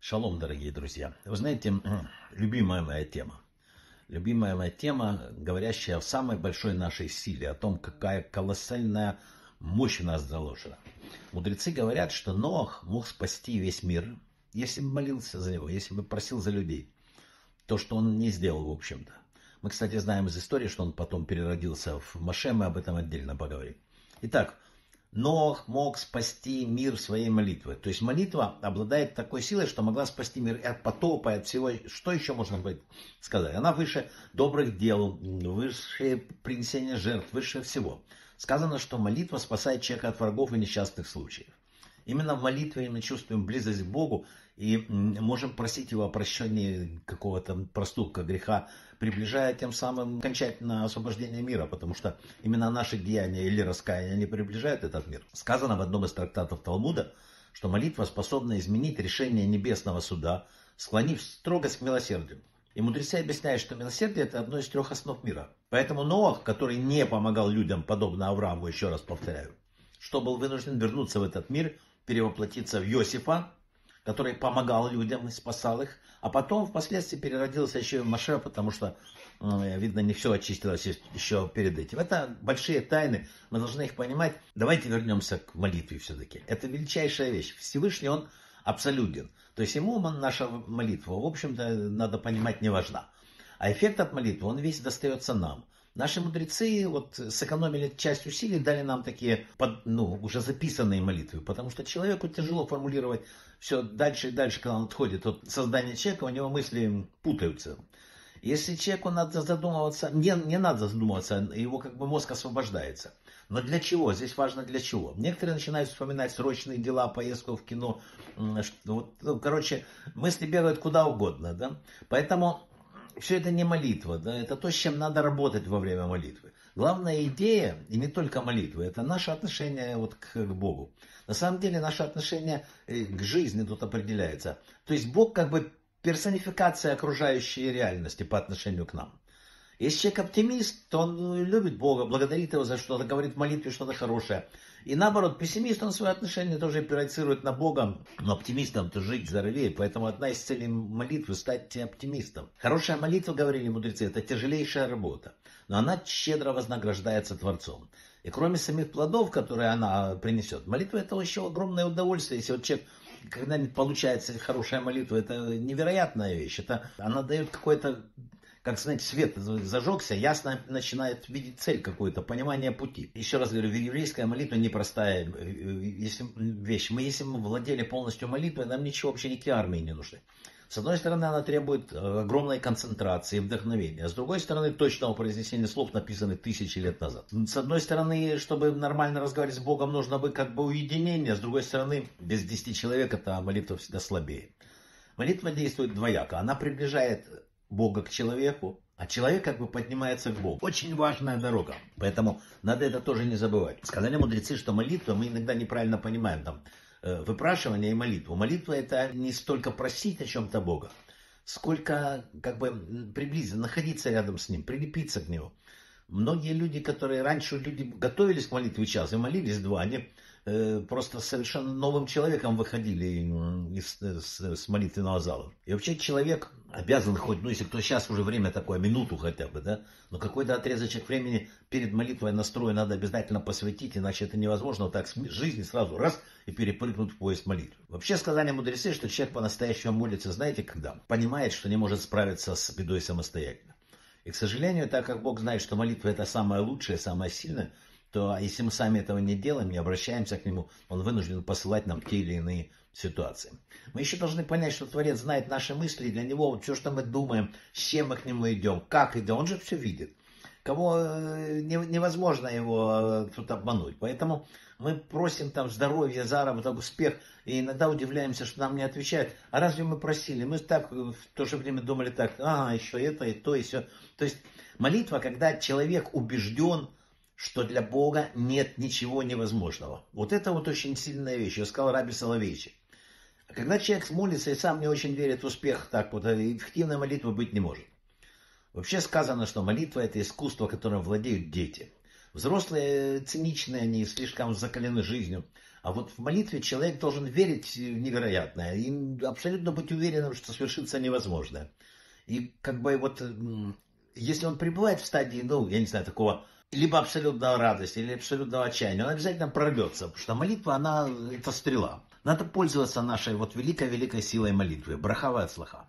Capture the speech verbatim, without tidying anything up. Шалом, дорогие друзья. Вы знаете, любимая моя тема. Любимая моя тема, говорящая о самой большой нашей силе, о том, какая колоссальная мощь у нас заложена. Мудрецы говорят, что Ноах мог спасти весь мир, если бы молился за него, если бы просил за людей. То, что он не сделал, в общем-то. Мы, кстати, знаем из истории, что он потом переродился в Маше, мы об этом отдельно поговорим. Итак, Ноах мог спасти мир своей молитвой. То есть молитва обладает такой силой, что могла спасти мир и от потопа, и от всего. Что еще можно сказать? Она выше добрых дел, выше принесения жертв, выше всего. Сказано, что молитва спасает человека от врагов и несчастных случаев. Именно в молитве мы чувствуем близость к Богу и можем просить Его о прощении какого-то проступка, греха, приближая тем самым окончательно освобождение мира, потому что именно наши деяния или раскаяния не приближают этот мир. Сказано в одном из трактатов Талмуда, что молитва способна изменить решение небесного суда, склонив строгость к милосердию. И мудрецы объясняют, что милосердие – это одно из трех основ мира. Поэтому Ноах, который не помогал людям, подобно Аврааму, еще раз повторяю, что был вынужден вернуться в этот мир, перевоплотиться в Йосифа, который помогал людям и спасал их, а потом впоследствии переродился еще и в Маше, потому что, видно, не все очистилось еще перед этим. Это большие тайны, мы должны их понимать. Давайте вернемся к молитве все-таки. Это величайшая вещь. Всевышний, он абсолютен. То есть ему наша молитва, в общем-то, надо понимать, не важна. А эффект от молитвы, он весь достается нам. Наши мудрецы вот сэкономили часть усилий, дали нам такие под, ну, уже записанные молитвы, потому что человеку тяжело формулировать все дальше и дальше, когда он отходит от создания человека, у него мысли путаются. Если человеку надо задумываться, не, не надо задумываться, его как бы мозг освобождается. Но для чего? Здесь важно для чего. Некоторые начинают вспоминать срочные дела, поездку в кино. Вот, ну, короче, мысли бегают куда угодно. Да? Поэтому... Все это не молитва, да, это то, с чем надо работать во время молитвы. Главная идея, и не только молитвы, это наше отношение вот к, к Богу. На самом деле наше отношение к жизни тут определяется. То есть Бог как бы персонификация окружающей реальности по отношению к нам. Если человек оптимист, то он любит Бога, благодарит его за что-то, говорит в молитве что-то хорошее. И наоборот, пессимист, он свои отношения тоже проецирует на Бога, но оптимистом-то жить здоровее. Поэтому одна из целей молитвы – стать оптимистом. Хорошая молитва, говорили мудрецы, это тяжелейшая работа, но она щедро вознаграждается Творцом. И кроме самих плодов, которые она принесет, молитва – это еще огромное удовольствие, если вот человек... Когда-нибудь получается хорошая молитва, это невероятная вещь. Это, она дает какой-то, как знаете, свет зажегся, ясно начинает видеть цель какую-то, понимание пути. Еще раз говорю, еврейская молитва непростая вещь. Мы, если мы владели полностью молитвой, нам ничего вообще, никакие армии не нужны. С одной стороны, она требует огромной концентрации, вдохновения. С другой стороны, точного произнесения слов, написанных тысячи лет назад. С одной стороны, чтобы нормально разговаривать с Богом, нужно бы как бы уединение. С другой стороны, без десяти человек эта молитва всегда слабее. Молитва действует двояко. Она приближает Бога к человеку, а человек как бы поднимается к Богу. Очень важная дорога. Поэтому надо это тоже не забывать. Сказали мудрецы, что молитва мы иногда неправильно понимаем там. Выпрашивание и молитву. Молитва – это не столько просить о чем-то Бога, сколько как бы приблизиться, находиться рядом с Ним, прилепиться к Нему. Многие люди, которые раньше люди готовились к молитве час и молились два, они э, просто совершенно новым человеком выходили из, из, с молитвенного зала. И вообще человек обязан хоть, ну если кто сейчас уже время такое, минуту хотя бы, да, но какой-то отрезочек времени перед молитвой настрою надо обязательно посвятить, иначе это невозможно вот так с жизни сразу раз и перепрыгнуть в поезд молитвы. Вообще сказали мудрецы, что человек по-настоящему молится, знаете, когда? Понимает, что не может справиться с бедой самостоятельно. И, к сожалению, так как Бог знает, что молитва – это самое лучшее, самое сильное, то если мы сами этого не делаем, не обращаемся к Нему, Он вынужден посылать нам те или иные ситуации. Мы еще должны понять, что Творец знает наши мысли, и для Него вот все, что мы думаем, с чем мы к Нему идем, как идем, Он же все видит. Кого невозможно его тут обмануть. Поэтому мы просим там здоровья, заработок, успех. И иногда удивляемся, что нам не отвечают. А разве мы просили? Мы так в то же время думали так, а, еще это, и то, и все. То есть молитва, когда человек убежден, что для Бога нет ничего невозможного. Вот это вот очень сильная вещь. Я сказал Раби Соловейчик. Когда человек молится и сам не очень верит в успех, так вот эффективная молитва быть не может. Вообще сказано, что молитва – это искусство, которым владеют дети. Взрослые циничные, они слишком закалены жизнью. А вот в молитве человек должен верить в невероятное и абсолютно быть уверенным, что свершится невозможное. И как бы вот, если он пребывает в стадии, ну, я не знаю, такого либо абсолютного радости, или абсолютного отчаяния, он обязательно прорвется, потому что молитва, она, это стрела. Надо пользоваться нашей вот великой-великой силой молитвы. Браха ва ацлаха.